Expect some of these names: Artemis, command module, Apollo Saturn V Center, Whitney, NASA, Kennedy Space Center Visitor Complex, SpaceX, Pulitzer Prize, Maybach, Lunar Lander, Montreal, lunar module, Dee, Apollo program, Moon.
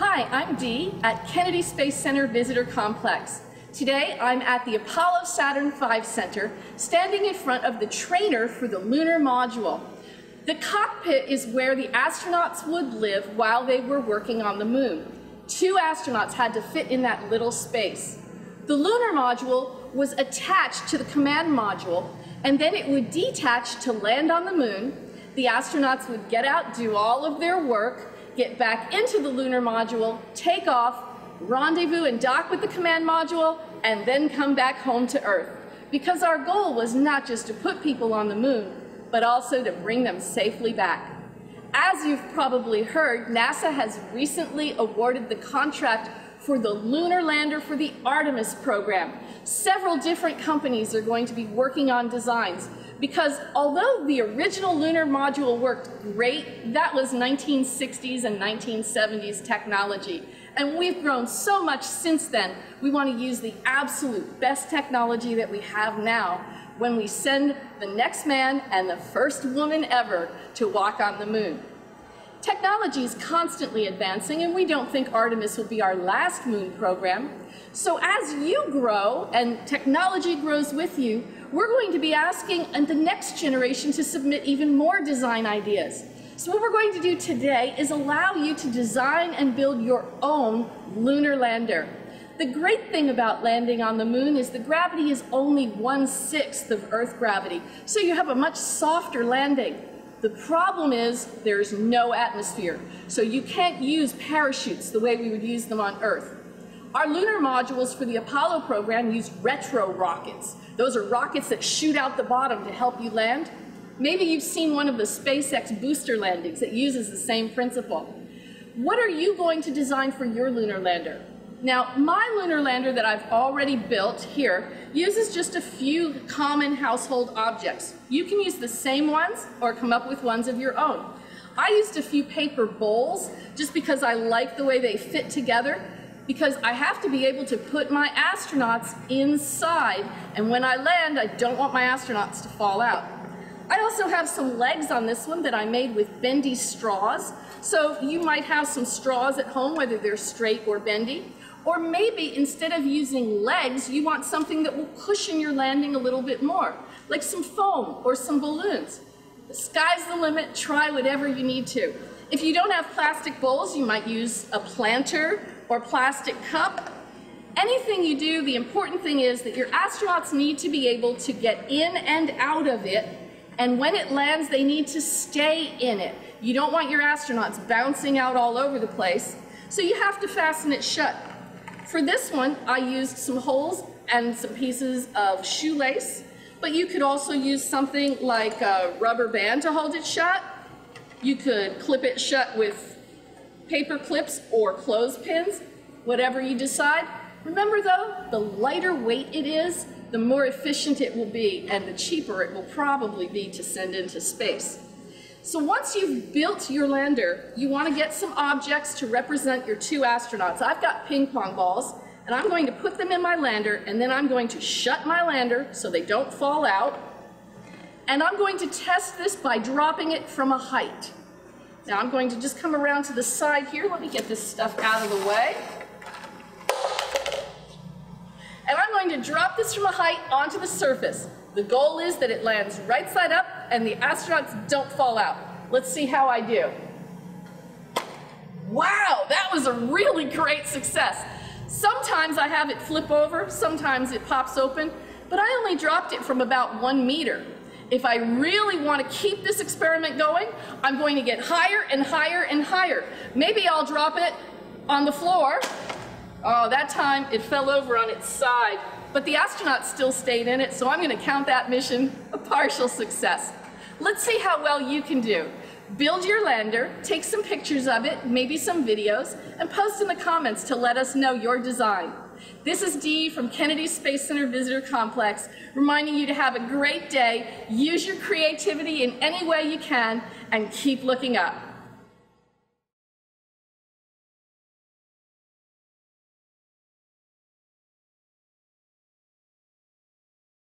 Hi, I'm Dee at Kennedy Space Center Visitor Complex. Today, I'm at the Apollo Saturn V Center, standing in front of the trainer for the lunar module. The cockpit is where the astronauts would live while they were working on the moon. Two astronauts had to fit in that little space. The lunar module was attached to the command module, and then it would detach to land on the moon. The astronauts would get out, do all of their work, get back into the lunar module, take off, rendezvous and dock with the command module, and then come back home to Earth. Because our goal was not just to put people on the moon, but also to bring them safely back. As you've probably heard, NASA has recently awarded the contract for the Lunar Lander for the Artemis program. Several different companies are going to be working on designs because although the original lunar module worked great, that was 1960s and 1970s technology. And we've grown so much since then, we want to use the absolute best technology that we have now when we send the next man and the first woman ever to walk on the moon. Technology is constantly advancing, and we don't think Artemis will be our last moon program. So as you grow and technology grows with you, we're going to be asking the next generation to submit even more design ideas. So what we're going to do today is allow you to design and build your own lunar lander. The great thing about landing on the moon is the gravity is only 1/6 of Earth gravity, so you have a much softer landing. The problem is there's no atmosphere, so you can't use parachutes the way we would use them on Earth. Our lunar modules for the Apollo program use retro rockets. Those are rockets that shoot out the bottom to help you land. Maybe you've seen one of the SpaceX booster landings that uses the same principle. What are you going to design for your lunar lander? Now, my lunar lander that I've already built here uses just a few common household objects. You can use the same ones or come up with ones of your own. I used a few paper bowls just because I like the way they fit together, because I have to be able to put my astronauts inside, and when I land, I don't want my astronauts to fall out. I also have some legs on this one that I made with bendy straws. So you might have some straws at home, whether they're straight or bendy. Or maybe instead of using legs, you want something that will cushion your landing a little bit more, like some foam or some balloons. The sky's the limit. Try whatever you need to. If you don't have plastic bowls, you might use a planter or plastic cup. Anything you do, the important thing is that your astronauts need to be able to get in and out of it. And when it lands, they need to stay in it. You don't want your astronauts bouncing out all over the place, so you have to fasten it shut. For this one, I used some holes and some pieces of shoelace, but you could also use something like a rubber band to hold it shut. You could clip it shut with paper clips or clothespins, whatever you decide. Remember though, the lighter weight it is, the more efficient it will be, and the cheaper it will probably be to send into space. So once you've built your lander, you want to get some objects to represent your two astronauts. I've got ping pong balls, and I'm going to put them in my lander, and then I'm going to shut my lander so they don't fall out. And I'm going to test this by dropping it from a height. Now I'm going to just come around to the side here. Let me get this stuff out of the way. And I'm going to drop this from a height onto the surface. The goal is that it lands right side up and the astronauts don't fall out. Let's see how I do. Wow, that was a really great success. Sometimes I have it flip over, sometimes it pops open, but I only dropped it from about 1 meter. If I really want to keep this experiment going, I'm going to get higher and higher and higher. Maybe I'll drop it on the floor. Oh, that time it fell over on its side, but the astronauts still stayed in it, so I'm going to count that mission a partial success. Let's see how well you can do. Build your lander, take some pictures of it, maybe some videos, and post in the comments to let us know your design. This is Dee from Kennedy Space Center Visitor Complex, reminding you to have a great day, use your creativity in any way you can, and keep looking up.